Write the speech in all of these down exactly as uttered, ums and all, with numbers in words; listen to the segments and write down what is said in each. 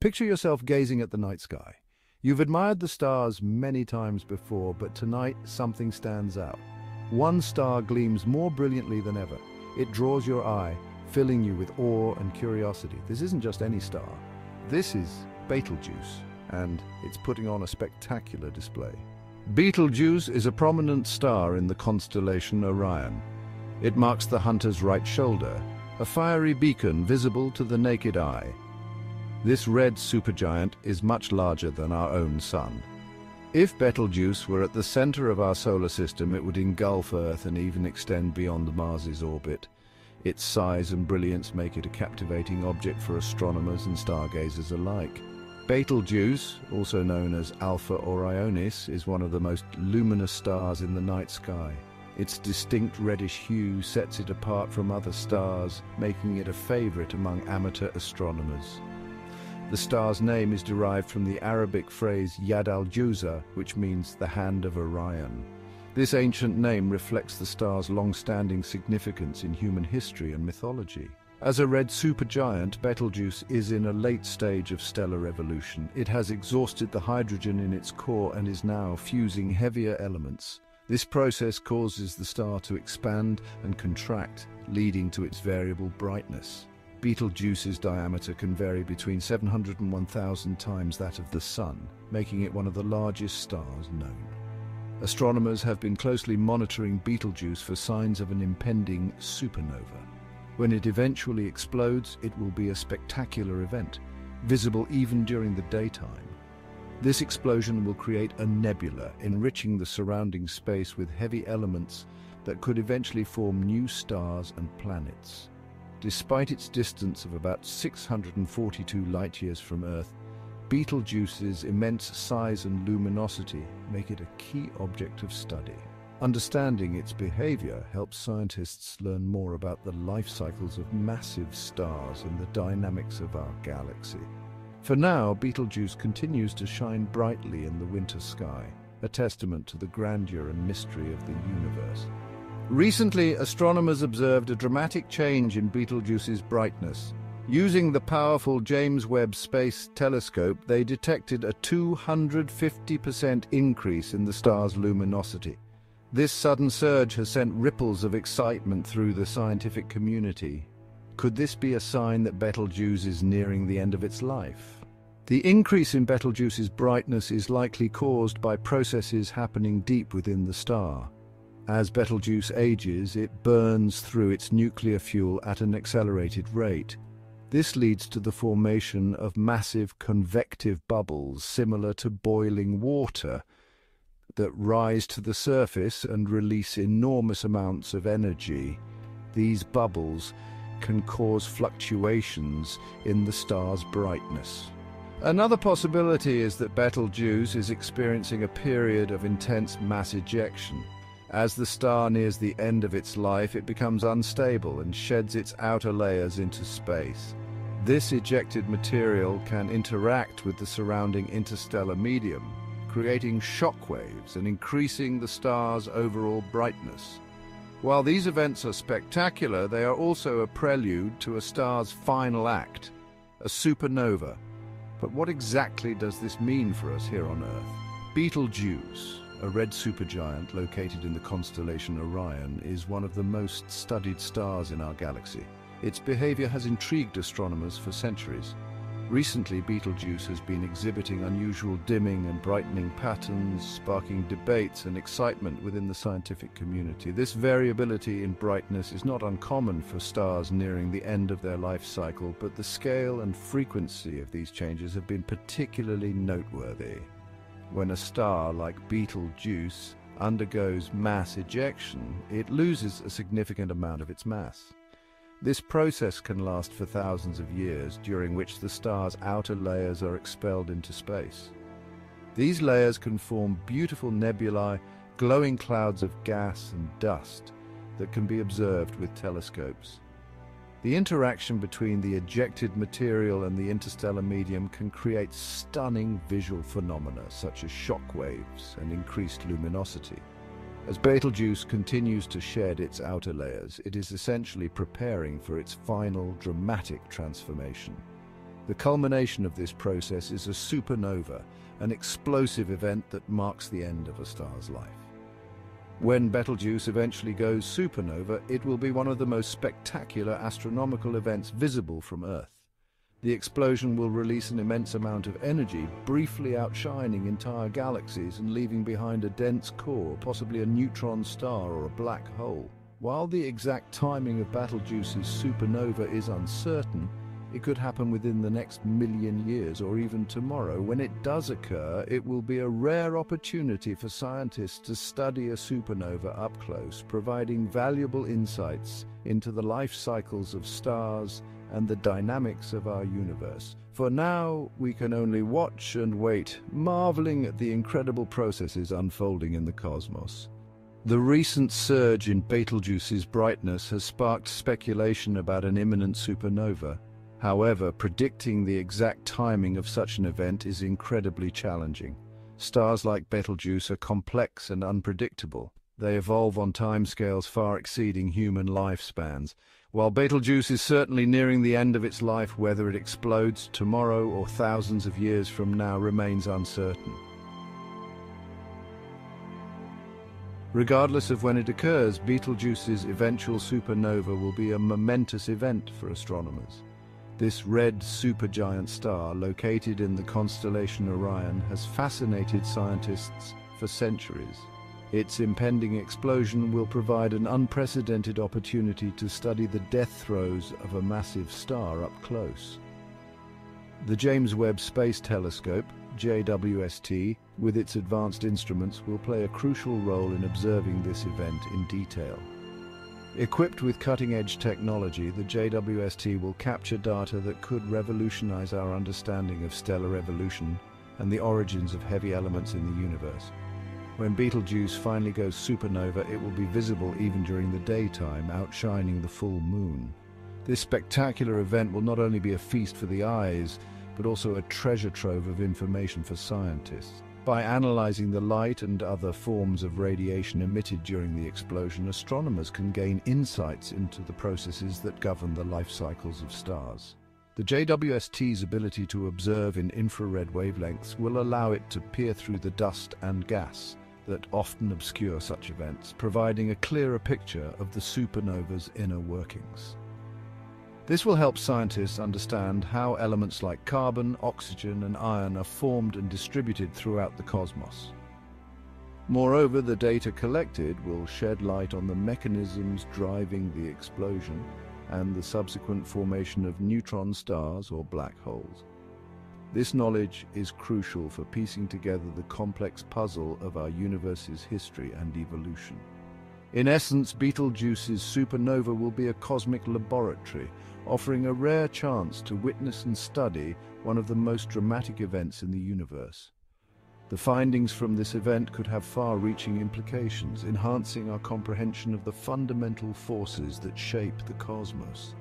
Picture yourself gazing at the night sky. You've admired the stars many times before, but tonight something stands out. One star gleams more brilliantly than ever. It draws your eye, filling you with awe and curiosity. This isn't just any star. This is Betelgeuse, and it's putting on a spectacular display. Betelgeuse is a prominent star in the constellation Orion. It marks the hunter's right shoulder, a fiery beacon visible to the naked eye. This red supergiant is much larger than our own sun. If Betelgeuse were at the center of our solar system, it would engulf Earth and even extend beyond Mars's orbit. Its size and brilliance make it a captivating object for astronomers and stargazers alike. Betelgeuse, also known as Alpha Orionis, is one of the most luminous stars in the night sky. Its distinct reddish hue sets it apart from other stars, making it a favorite among amateur astronomers. The star's name is derived from the Arabic phrase Yad al-Jouza, which means the hand of Orion. This ancient name reflects the star's long-standing significance in human history and mythology. As a red supergiant, Betelgeuse is in a late stage of stellar evolution. It has exhausted the hydrogen in its core and is now fusing heavier elements. This process causes the star to expand and contract, leading to its variable brightness. Betelgeuse's diameter can vary between seven hundred and one thousand times that of the Sun, making it one of the largest stars known. Astronomers have been closely monitoring Betelgeuse for signs of an impending supernova. When it eventually explodes, it will be a spectacular event, visible even during the daytime. This explosion will create a nebula, enriching the surrounding space with heavy elements that could eventually form new stars and planets. Despite its distance of about six hundred forty-two light-years from Earth, Betelgeuse's immense size and luminosity make it a key object of study. Understanding its behavior helps scientists learn more about the life cycles of massive stars and the dynamics of our galaxy. For now, Betelgeuse continues to shine brightly in the winter sky, a testament to the grandeur and mystery of the universe. Recently, astronomers observed a dramatic change in Betelgeuse's brightness. Using the powerful James Webb Space Telescope, they detected a two hundred fifty percent increase in the star's luminosity. This sudden surge has sent ripples of excitement through the scientific community. Could this be a sign that Betelgeuse is nearing the end of its life? The increase in Betelgeuse's brightness is likely caused by processes happening deep within the star. As Betelgeuse ages, it burns through its nuclear fuel at an accelerated rate. This leads to the formation of massive convective bubbles similar to boiling water that rise to the surface and release enormous amounts of energy. These bubbles can cause fluctuations in the star's brightness. Another possibility is that Betelgeuse is experiencing a period of intense mass ejection. As the star nears the end of its life, it becomes unstable and sheds its outer layers into space. This ejected material can interact with the surrounding interstellar medium, creating shockwaves and increasing the star's overall brightness. While these events are spectacular, they are also a prelude to a star's final act, a supernova. But what exactly does this mean for us here on Earth? Betelgeuse, a red supergiant located in the constellation Orion, is one of the most studied stars in our galaxy. Its behavior has intrigued astronomers for centuries. Recently, Betelgeuse has been exhibiting unusual dimming and brightening patterns, sparking debates and excitement within the scientific community. This variability in brightness is not uncommon for stars nearing the end of their life cycle, but the scale and frequency of these changes have been particularly noteworthy. When a star like Betelgeuse undergoes mass ejection, it loses a significant amount of its mass. This process can last for thousands of years, during which the star's outer layers are expelled into space. These layers can form beautiful nebulae, glowing clouds of gas and dust that can be observed with telescopes. The interaction between the ejected material and the interstellar medium can create stunning visual phenomena such as shockwaves and increased luminosity. As Betelgeuse continues to shed its outer layers, it is essentially preparing for its final dramatic transformation. The culmination of this process is a supernova, an explosive event that marks the end of a star's life. When Betelgeuse eventually goes supernova, it will be one of the most spectacular astronomical events visible from Earth. The explosion will release an immense amount of energy, briefly outshining entire galaxies and leaving behind a dense core, possibly a neutron star or a black hole. While the exact timing of Betelgeuse's supernova is uncertain, it could happen within the next million years or even tomorrow. When it does occur, it will be a rare opportunity for scientists to study a supernova up close, providing valuable insights into the life cycles of stars and the dynamics of our universe. For now, we can only watch and wait, marveling at the incredible processes unfolding in the cosmos. The recent surge in Betelgeuse's brightness has sparked speculation about an imminent supernova. However, predicting the exact timing of such an event is incredibly challenging. Stars like Betelgeuse are complex and unpredictable. They evolve on timescales far exceeding human lifespans. While Betelgeuse is certainly nearing the end of its life, whether it explodes tomorrow or thousands of years from now remains uncertain. Regardless of when it occurs, Betelgeuse's eventual supernova will be a momentous event for astronomers. This red supergiant star, located in the constellation Orion, has fascinated scientists for centuries. Its impending explosion will provide an unprecedented opportunity to study the death throes of a massive star up close. The James Webb Space Telescope, J W S T, with its advanced instruments, will play a crucial role in observing this event in detail. Equipped with cutting-edge technology, the J W S T will capture data that could revolutionize our understanding of stellar evolution and the origins of heavy elements in the universe. When Betelgeuse finally goes supernova, it will be visible even during the daytime, outshining the full moon. This spectacular event will not only be a feast for the eyes, but also a treasure trove of information for scientists. By analyzing the light and other forms of radiation emitted during the explosion, astronomers can gain insights into the processes that govern the life cycles of stars. The J W S T's ability to observe in infrared wavelengths will allow it to peer through the dust and gas that often obscure such events, providing a clearer picture of the supernova's inner workings. This will help scientists understand how elements like carbon, oxygen, and iron are formed and distributed throughout the cosmos. Moreover, the data collected will shed light on the mechanisms driving the explosion and the subsequent formation of neutron stars or black holes. This knowledge is crucial for piecing together the complex puzzle of our universe's history and evolution. In essence, Betelgeuse's supernova will be a cosmic laboratory, offering a rare chance to witness and study one of the most dramatic events in the universe. The findings from this event could have far-reaching implications, enhancing our comprehension of the fundamental forces that shape the cosmos.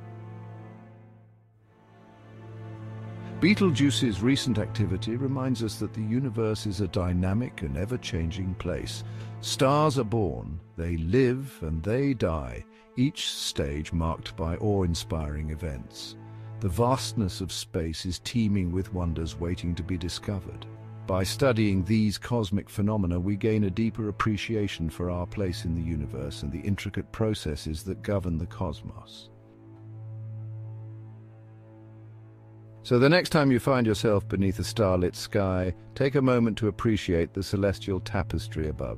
Betelgeuse's recent activity reminds us that the universe is a dynamic and ever-changing place. Stars are born, they live, and they die, each stage marked by awe-inspiring events. The vastness of space is teeming with wonders waiting to be discovered. By studying these cosmic phenomena, we gain a deeper appreciation for our place in the universe and the intricate processes that govern the cosmos. So the next time you find yourself beneath a starlit sky, take a moment to appreciate the celestial tapestry above.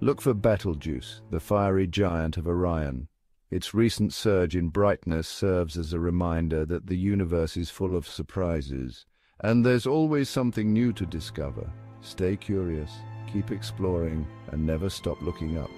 Look for Betelgeuse, the fiery giant of Orion. Its recent surge in brightness serves as a reminder that the universe is full of surprises, and there's always something new to discover. Stay curious, keep exploring, and never stop looking up.